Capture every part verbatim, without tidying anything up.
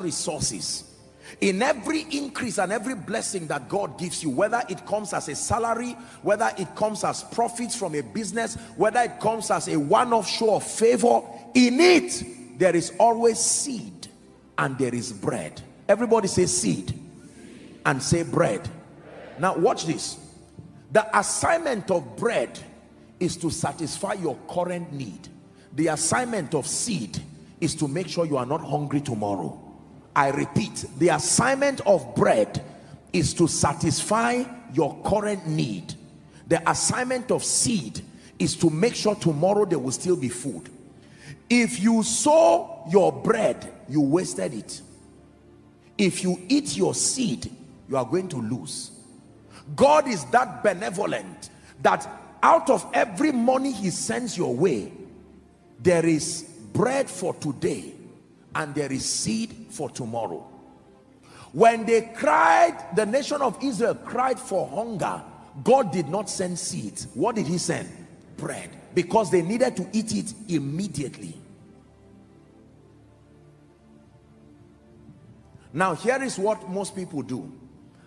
financial resources. In every increase and every blessing that God gives you, whether it comes as a salary, whether it comes as profits from a business, whether it comes as a one-off show of favor, in it there is always seed and there is bread. Everybody say seed and say bread. Now watch this. The assignment of bread is to satisfy your current need. The assignment of seed is to make sure you are not hungry tomorrow. I repeat, the assignment of bread is to satisfy your current need. The assignment of seed is to make sure tomorrow there will still be food. If you sow your bread, you wasted it. If you eat your seed, you are going to lose. God is that benevolent that out of every money he sends your way, there is bread for today and there is seed for tomorrow. When they cried, the nation of Israel cried for hunger, God did not send seeds. What did he send? Bread. Because they needed to eat it immediately. Now here is what most people do,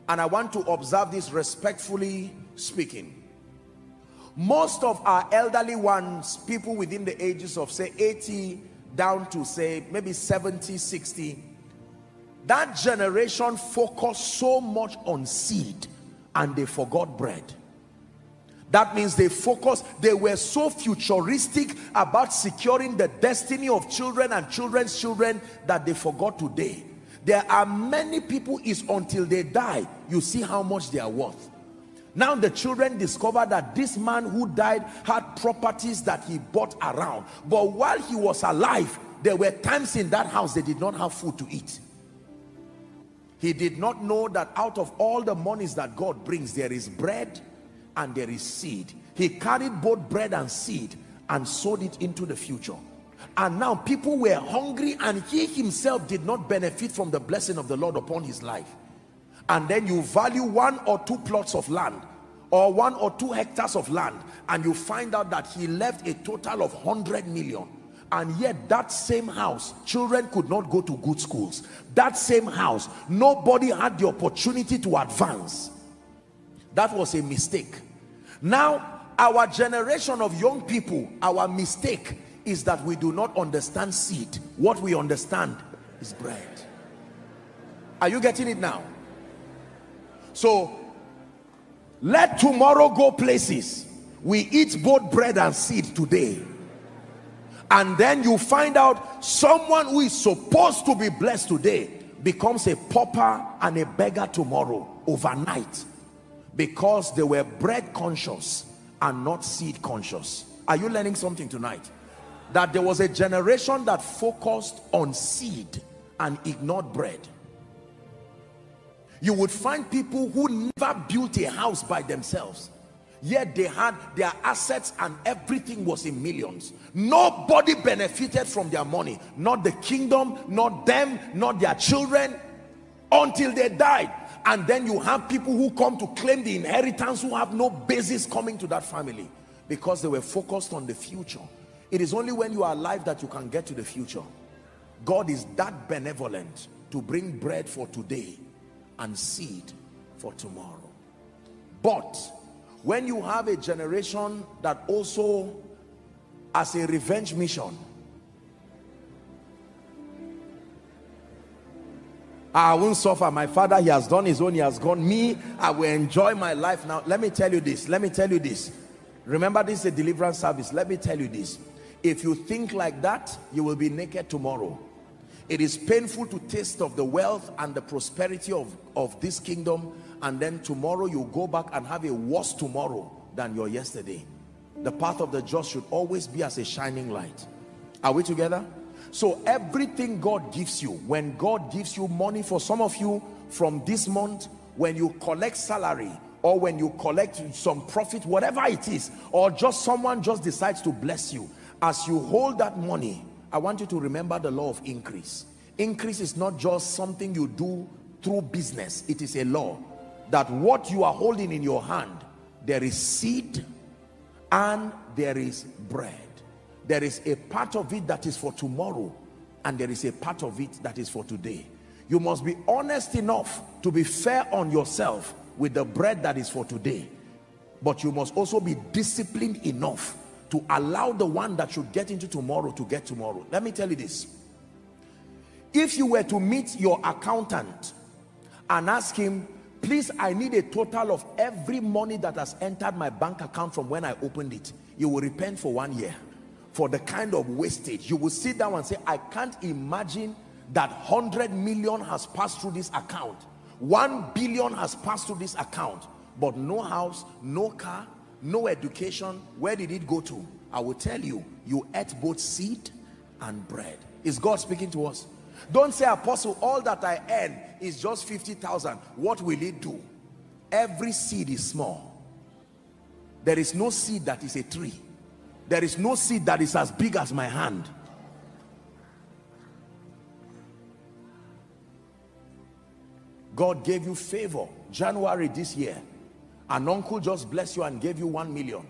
and I want to observe this respectfully speaking. Most of our elderly ones, people within the ages of say eighty down to say maybe seventy, sixty, that generation focused so much on seed and they forgot bread. That means they focused, they were so futuristic about securing the destiny of children and children's children that they forgot today. There are many people, it's until they die, you see how much they are worth. Now the children discover that this man who died had properties that he bought around. But while he was alive, there were times in that house they did not have food to eat. He did not know that out of all the monies that God brings, there is bread and there is seed. He carried both bread and seed and sowed it into the future. And now people were hungry and he himself did not benefit from the blessing of the Lord upon his life. And then you value one or two plots of land or one or two hectares of land and you find out that he left a total of one hundred million. And yet that same house, children could not go to good schools. That same house, nobody had the opportunity to advance. That was a mistake. Now our generation of young people, our mistake is that we do not understand seed. What we understand is bread. Are you getting it now? So let tomorrow go places. We eat both bread and seed today, and then you find out someone who is supposed to be blessed today becomes a pauper and a beggar tomorrow overnight, because they were bread conscious and not seed conscious. Are you learning something tonight? That there was a generation that focused on seed and ignored bread. You would find people who never built a house by themselves, yet they had their assets and everything was in millions. Nobody benefited from their money, not the kingdom, not them, not their children, until they died. And then you have people who come to claim the inheritance who have no basis coming to that family because they were focused on the future. It is only when you are alive that you can get to the future. God is that benevolent to bring bread for today and seed for tomorrow. But when you have a generation that also has a revenge mission, I won't suffer, my father, he has done his own, he has gone, me, I will enjoy my life now. Let me tell you this, let me tell you this. Remember, this is a deliverance service. Let me tell you this. If you think like that, you will be naked tomorrow. It is painful to taste of the wealth and the prosperity of, of this kingdom, and then tomorrow you go back and have a worse tomorrow than your yesterday. The path of the just should always be as a shining light. Are we together? So everything God gives you, when God gives you money, for some of you from this month, when you collect salary or when you collect some profit, whatever it is, or just someone just decides to bless you, as you hold that money, I want you to remember the law of increase. Increase is not just something you do through business. It is a law that what you are holding in your hand, there is seed and there is bread. There is a part of it that is for tomorrow and there is a part of it that is for today. You must be honest enough to be fair on yourself with the bread that is for today, but you must also be disciplined enough to allow the one that should get into tomorrow to get tomorrow. Let me tell you this. If you were to meet your accountant and ask him, please, I need a total of every money that has entered my bank account from when I opened it, you will repent for one year for the kind of wastage. You will sit down and say, I can't imagine that one hundred million has passed through this account, one billion has passed through this account, but no house, no car, no education. Where did it go to? I will tell you, you ate both seed and bread. Is God speaking to us? Don't say, Apostle, all that I earn is just fifty thousand. What will it do? Every seed is small. There is no seed that is a tree. There is no seed that is as big as my hand. God gave you favor January this year. An uncle just blessed you and gave you one million.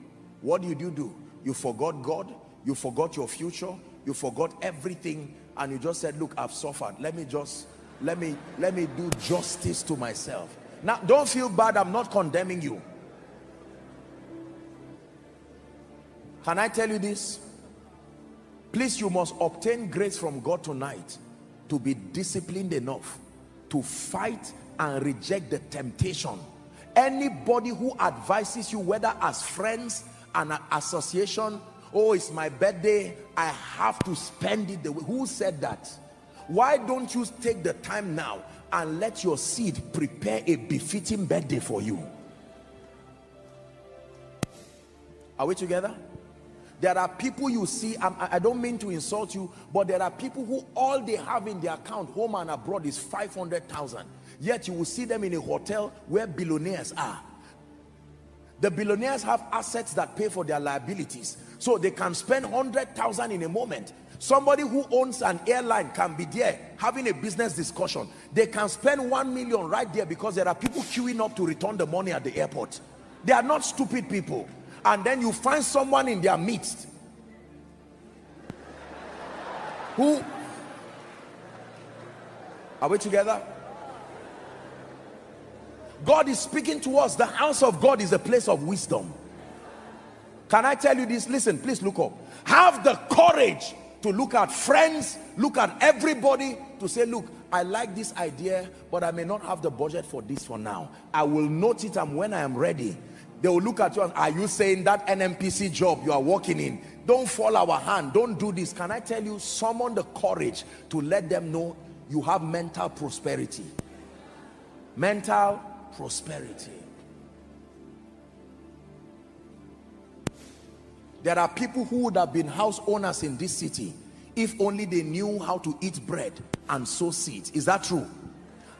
What did you do? You forgot God, you forgot your future, you forgot everything, and you just said, look, I've suffered. Let me just, let me, let me do justice to myself. Now, don't feel bad. I'm not condemning you. Can I tell you this? Please, you must obtain grace from God tonight to be disciplined enough to fight and reject the temptation. Anybody who advises you, whether as friends and an association, oh, it's my birthday, I have to spend it the way. Who said that? Why don't you take the time now and let your seed prepare a befitting birthday for you? Are we together? There are people you see, I'm, I don't mean to insult you, but there are people who all they have in their account, home and abroad, is five hundred thousand. Yet you will see them in a hotel where billionaires are. The billionaires have assets that pay for their liabilities, so they can spend one hundred thousand in a moment. Somebody who owns an airline can be there having a business discussion. They can spend one million right there because there are people queuing up to return the money at the airport. They are not stupid people. And then you find someone in their midst who, are we together? God is speaking to us. The house of God is a place of wisdom. Can I tell you this? Listen, please look up. Have the courage to look at friends, look at everybody, to say, look, I like this idea, but I may not have the budget for this for now. I will note it, and when I am ready, they will look at you and, are you saying that N N P C job you are working in? Don't fall our hand. Don't do this. Can I tell you, summon the courage to let them know you have mental prosperity. Mental prosperity. There are people who would have been house owners in this city if only they knew how to eat bread and sow seeds. Is that true?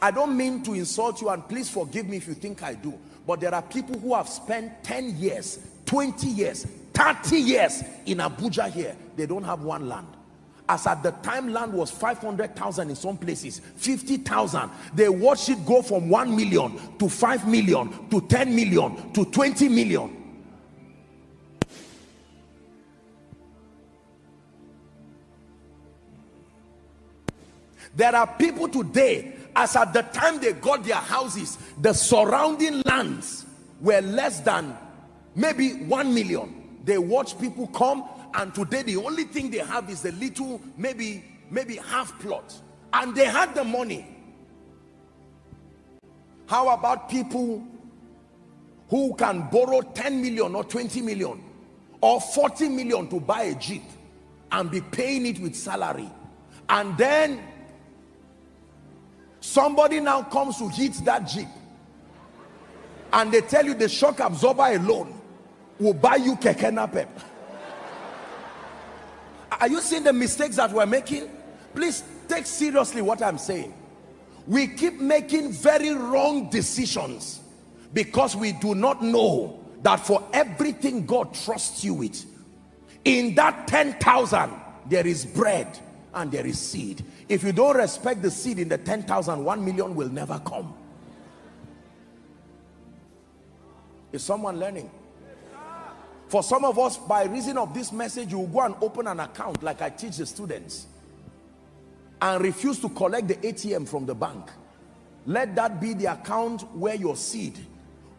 I don't mean to insult you, and please forgive me if you think I do. But there are people who have spent ten years, twenty years, thirty years in Abuja here. They don't have one land. As at the time, land was five hundred thousand in some places, fifty thousand. They watched it go from one million to five million to ten million to twenty million. There are people today, as at the time they got their houses, the surrounding lands were less than maybe one million. They watch people come, and today the only thing they have is a little, maybe maybe half plot, and they had the money. How about people who can borrow ten million or twenty million or forty million to buy a jeep and be paying it with salary, and then somebody now comes to hit that jeep, and they tell you the shock absorber alone will buy you Keke Napep. Are you seeing the mistakes that we're making? Please take seriously what I'm saying. We keep making very wrong decisions because we do not know that for everything God trusts you with, in that ten thousand, there is bread and there is seed. If you don't respect the seed in the ten thousand, one million will never come. Is someone learning? For some of us, by reason of this message, you will go and open an account like I teach the students. and refuse to collect the A T M from the bank. Let that be the account where your seed.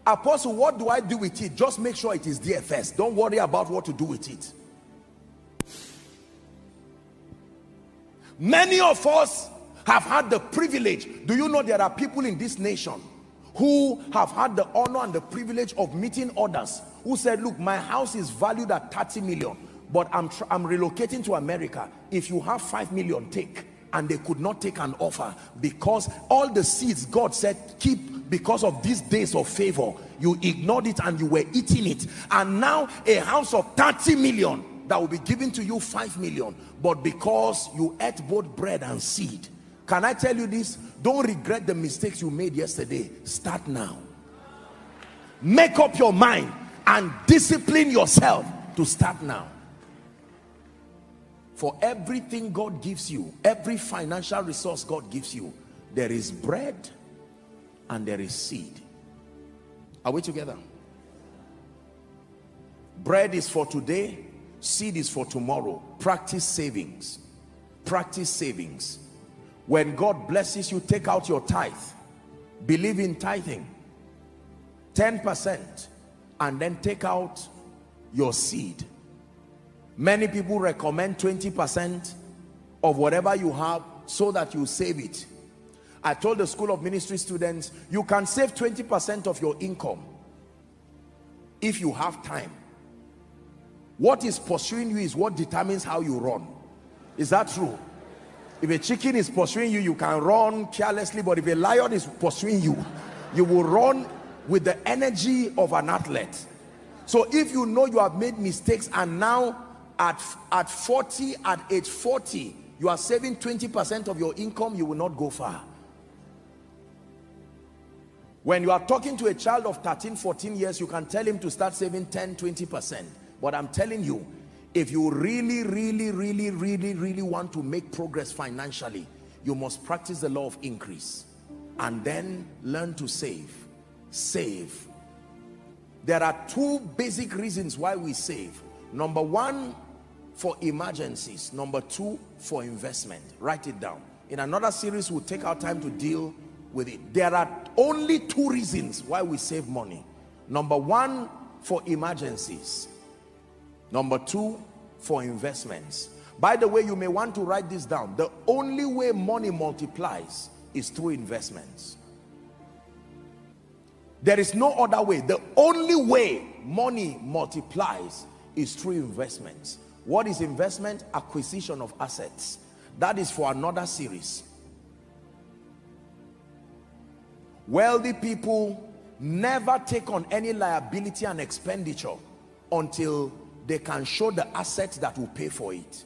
Apostle, what do I do with it? Just make sure it is there first. Don't worry about what to do with it. Many of us have had the privilege. Do you know there are people in this nation who have had the honor and the privilege of meeting others who said, look, my house is valued at thirty million, but I'm, I'm relocating to America. If you have five million, take. And they could not take an offer because all the seeds God said keep because of these days of favor, you ignored it and you were eating it. And now a house of thirty million that will be given to you five million, but because you ate both bread and seed. Can I tell you this? Don't regret the mistakes you made yesterday. Start now. Make up your mind and discipline yourself to start now. For everything God gives you, every financial resource God gives you, there is bread and there is seed. Are we together? Bread is for today. Seed is for tomorrow. Practice savings. Practice savings. When God blesses you, take out your tithe. Believe in tithing. ten percent. And then take out your seed. Many people recommend twenty percent of whatever you have so that you save it. I told the School of Ministry students, you can save twenty percent of your income if you have time. What is pursuing you is what determines how you run. Is that true? If a chicken is pursuing you, you can run carelessly, but if a lion is pursuing you, you will run with the energy of an athlete. So if you know you have made mistakes and now at, at forty, at age forty, you are saving twenty percent of your income, you will not go far. When you are talking to a child of thirteen, fourteen years, you can tell him to start saving ten, twenty percent. But I'm telling you, if you really, really, really, really, really want to make progress financially, you must practice the law of increase and then learn to save. Save. There are two basic reasons why we save. Number one, for emergencies. Number two, for investment. Write it down. In another series, we'll take our time to deal with it. There are only two reasons why we save money. Number one, for emergencies. Number two, for investments. By the way, you may want to write this down. The only way money multiplies is through investments. There is no other way. The only way money multiplies is through investments. What is investment? Acquisition of assets. That is for another series. Wealthy people never take on any liability and expenditure until they can show the assets that will pay for it.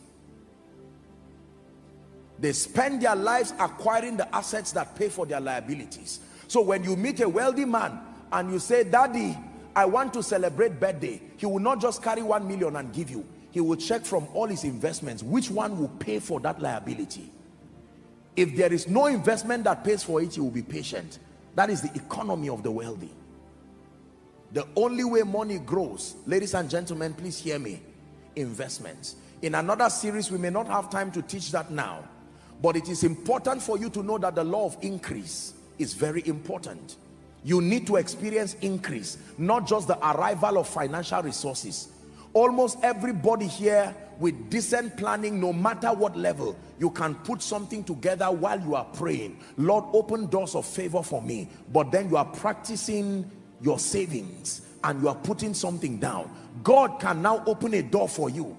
They spend their lives acquiring the assets that pay for their liabilities. So when you meet a wealthy man and you say, Daddy, I want to celebrate birthday, he will not just carry one million and give you. He will check from all his investments which one will pay for that liability. If there is no investment that pays for it, he will be patient. That is the economy of the wealthy. The only way money grows, ladies and gentlemen, please hear me, investments. In another series, we may not have time to teach that now, but it is important for you to know that the law of increase is very important. You need to experience increase, not just the arrival of financial resources. Almost everybody here with decent planning, no matter what level, you can put something together while you are praying. Lord, open doors of favor for me. But then you are practicing your savings and you are putting something down. God can now open a door for you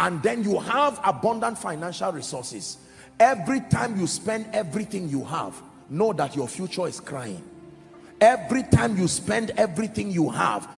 and then you have abundant financial resources. Every time you spend everything you have, know that your future is crying. Every time you spend everything you have,